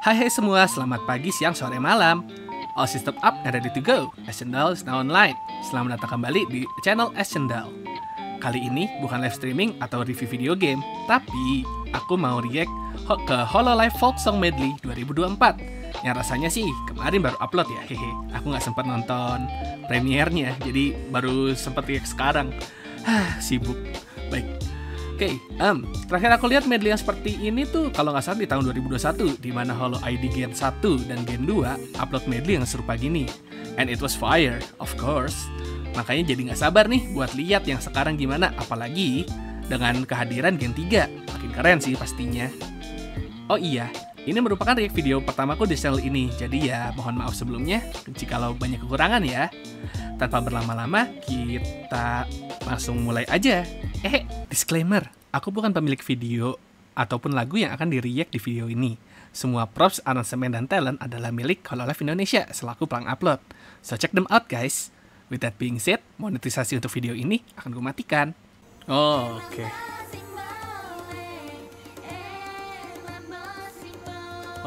Hai semua, selamat pagi, siang, sore, malam. All system up and ready to go. Cendol is now online. Selamat datang kembali di channel Cendol. Kali ini bukan live streaming atau review video game, tapi aku mau react ke Hololive Folk Song Medley 2024. Yang rasanya sih kemarin baru upload ya. Hehe. Aku nggak sempat nonton premiernya, jadi baru sempat react sekarang. Hah, sibuk. Baik. Oke, terakhir aku lihat medley yang seperti ini tuh kalau nggak salah di tahun 2021, di mana Holo ID Gen 1 dan Gen 2 upload medley yang serupa gini. And it was fire, of course. Makanya jadi nggak sabar nih buat lihat yang sekarang gimana, apalagi dengan kehadiran Gen 3. Makin keren sih pastinya. Oh iya, ini merupakan react video pertamaku di channel ini, jadi ya mohon maaf sebelumnya jikalau banyak kekurangan ya. Tanpa berlama-lama, kita langsung mulai aja. Disclaimer, aku bukan pemilik video ataupun lagu yang akan di-react di video ini. Semua props, aransemen, dan talent adalah milik Hololive Indonesia selaku pelang upload. So check them out guys. With that being said, monetisasi untuk video ini akan gue matikan. Oh, oke.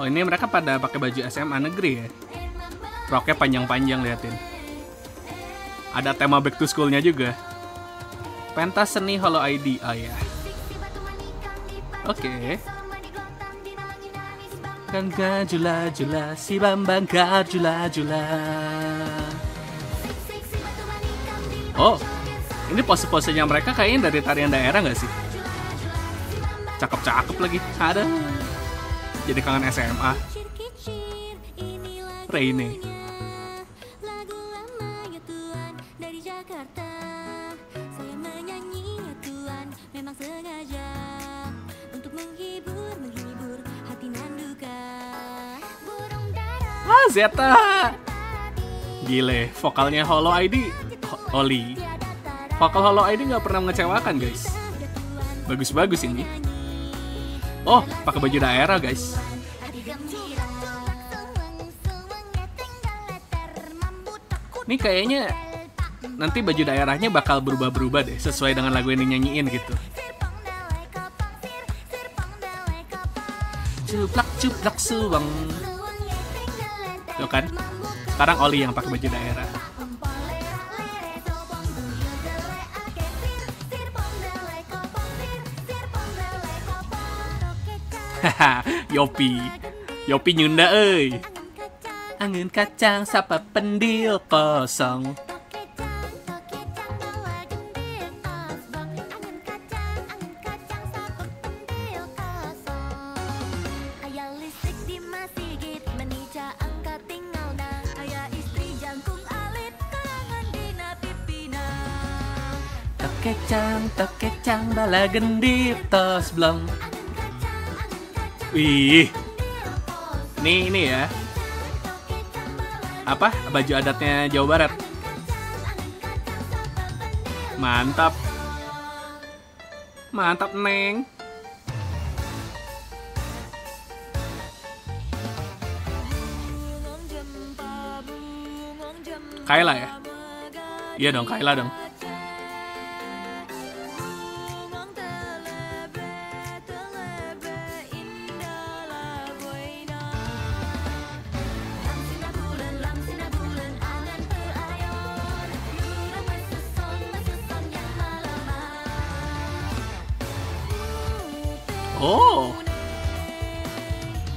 Oh, ini mereka pada pakai baju SMA negeri ya. Roknya panjang-panjang, liatin. Ada tema back to school-nya juga. Pentas seni Holo ID. Oh ya. Oke. Gangga jula jula si Bambang jula jula. Oh. Ini pose-posenya mereka kayaknya dari tarian daerah nggak sih? Cakep-cakep lagi. Ada. Jadi kangen SMA. Reine. Ah, Zeta. Gile, vokalnya Holo ID Oli. Vokal Holo ID nggak pernah mengecewakan, guys. Bagus-bagus ini. Oh, pakai baju daerah, guys. Ini kayaknya nanti baju daerahnya bakal berubah-berubah deh sesuai dengan lagu yang dinyanyiin gitu. Cuplak-cuplak suwang. Tuh kan, sekarang Oli yang pakai baju daerah. Haha, Yopi, Yopi nyunda, ey. Angin kacang sapa pendil kosong. Tokecang bala gendip tos blong. Wih, ini ya. Apa, baju adatnya Jawa Barat. Mantap. Mantap, Neng. Kayla ya? Iya dong, Kayla dong. Oh,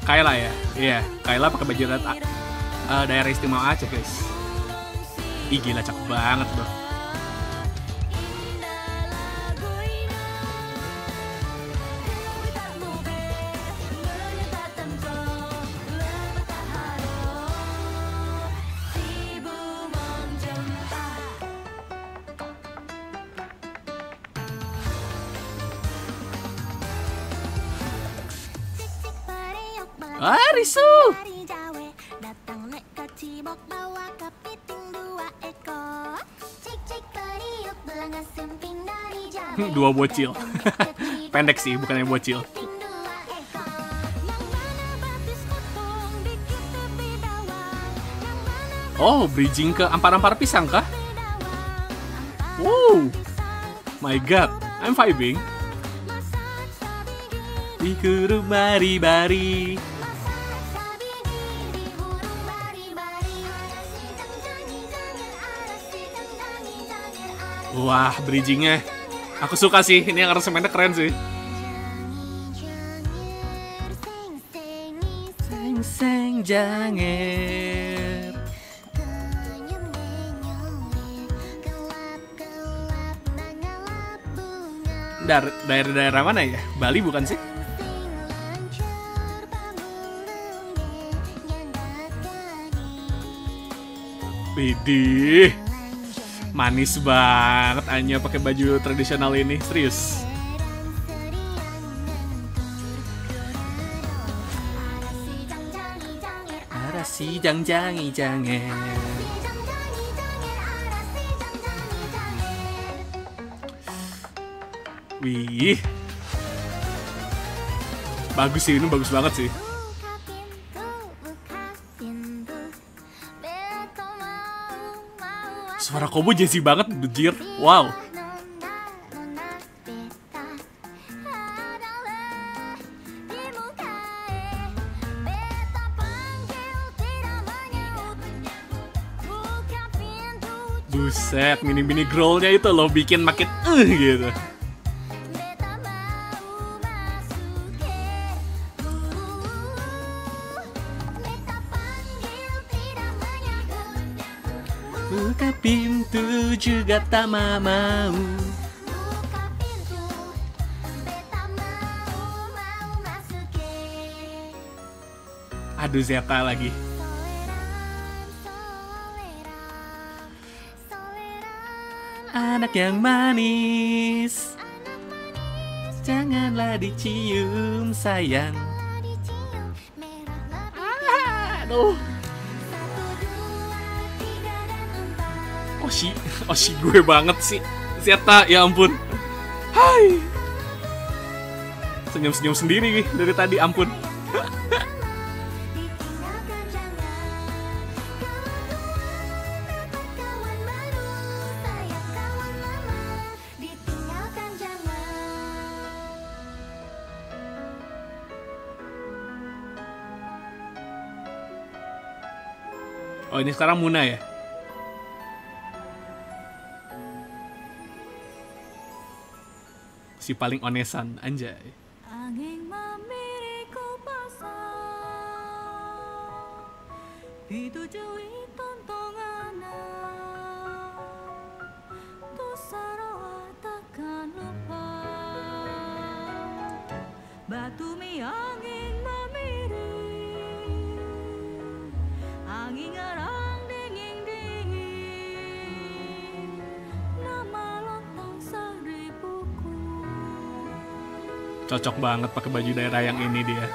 Kayla ya, iya, Kayla pakai baju daerah istimewa Aceh guys. Ih gila, cakep banget bro. Ah, Risu. Dua bocil. Pendek sih, bukan yang bocil. Oh, bridging ke ampar-ampar pisang kah? Wow, my god, I'm vibing. Di kurung bari-bari. Wah, bridgingnya aku suka sih. Ini yang aransemennya keren sih. Seng jangir dari daerah mana ya? Bali bukan sih? Widih, manis banget Anya pakai baju tradisional ini, serius. Si jangi wih, bagus sih, ini bagus banget sih. Suara Kobo jazzy banget, bejir. Wow. Buset, mini-mini growlnya itu loh bikin makin gitu. Buka pintu juga tak mau. Aduh, Zeta lagi. Anak yang manis, janganlah dicium sayang. Aduh, Oshi gue banget sih, Zeta, ya ampun. Hai, senyum-senyum sendiri dari tadi, ampun. Oh, ini sekarang Muna ya? Si paling onesan, anjay. Cocok banget pakai baju daerah yang ini dia.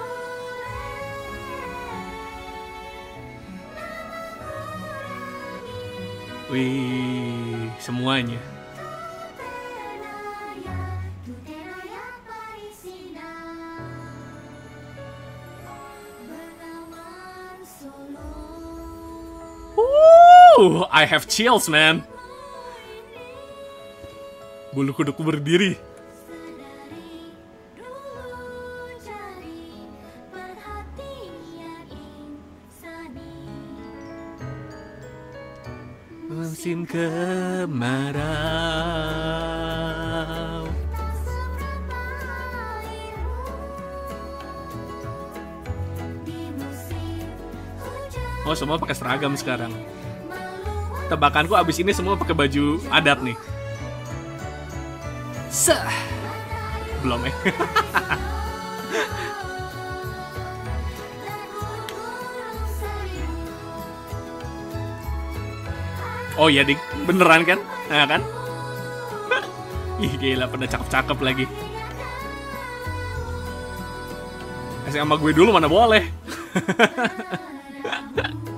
Wih, semuanya. I have chills, man. Bulu kudukku berdiri. Musim kemarau. Oh, semua pakai seragam sekarang. Tebakanku abis ini semua pakai baju adat nih. Sah. Belum Oh iya, Dik, beneran kan? Nah, kan? Ih, gila, pada cakep-cakep lagi. Kasih sama gue dulu, mana boleh. Aduh.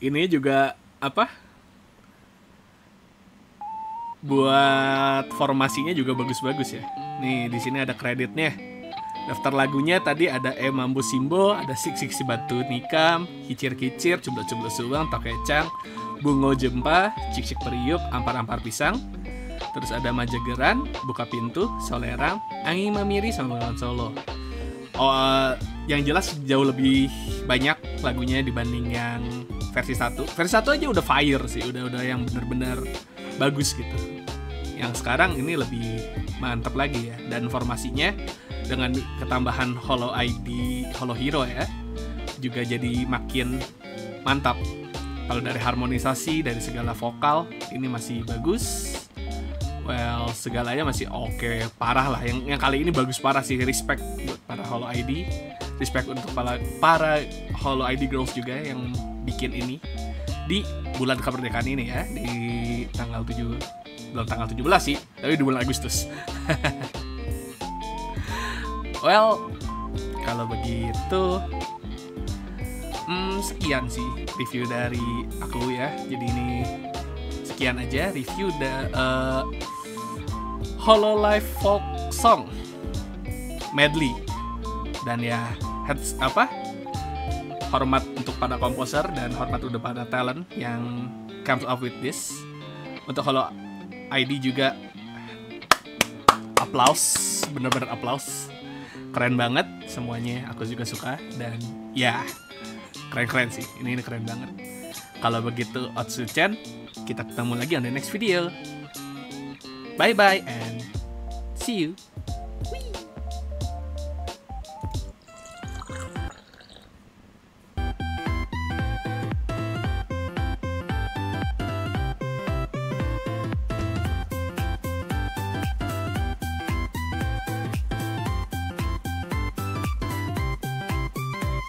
Ini juga apa? buat formasinya juga bagus-bagus ya. Nih di sini ada kreditnya. Daftar lagunya tadi ada E Mambu Simbo, ada Sik-Sik Si Batu Nikam, Kicir-Kicir, Cublo-Cublo Subang, Tokecang, Bungo Jempa, Cik-Cik Periuk, Ampar-Ampar Pisang. Terus ada Majageran, Buka Pintu, Solerang, Angin Mamiri, Sanggungan Solo. Oh, yang jelas jauh lebih banyak lagunya dibanding yang versi 1. Versi 1 aja udah fire sih, udah yang bener-bener bagus gitu. Yang sekarang ini lebih mantap lagi ya. Dan formasinya dengan ketambahan Holo ID, Holo Hero ya, juga jadi makin mantap. Kalau dari harmonisasi, dari segala vokal, ini masih bagus. Well, segalanya masih oke, parah lah. Yang kali ini bagus parah sih. Respect buat para Holo ID. Respect untuk para Holo ID Girls juga yang bikin ini di bulan kemerdekaan ini ya, di tanggal 7, belum tanggal 17 sih, tapi di bulan Agustus. Well, kalau begitu sekian sih review dari aku ya. Jadi ini sekian aja review Hololive Folk Song Medley. Dan ya hormat untuk para komposer dan hormat untuk para talent yang comes up with this. Untuk Holo ID juga applause, bener-bener applause. Keren banget semuanya, aku juga suka. Dan ya, keren-keren sih, ini keren banget. Kalau begitu, Otsu-chan, kita ketemu lagi on the next video. Bye-bye and see you.